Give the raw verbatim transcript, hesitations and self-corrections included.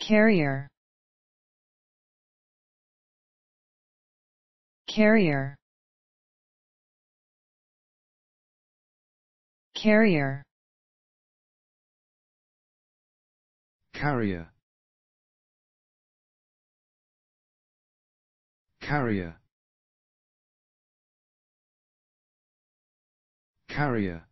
Carrier, carrier, carrier, carrier, carrier, carrier.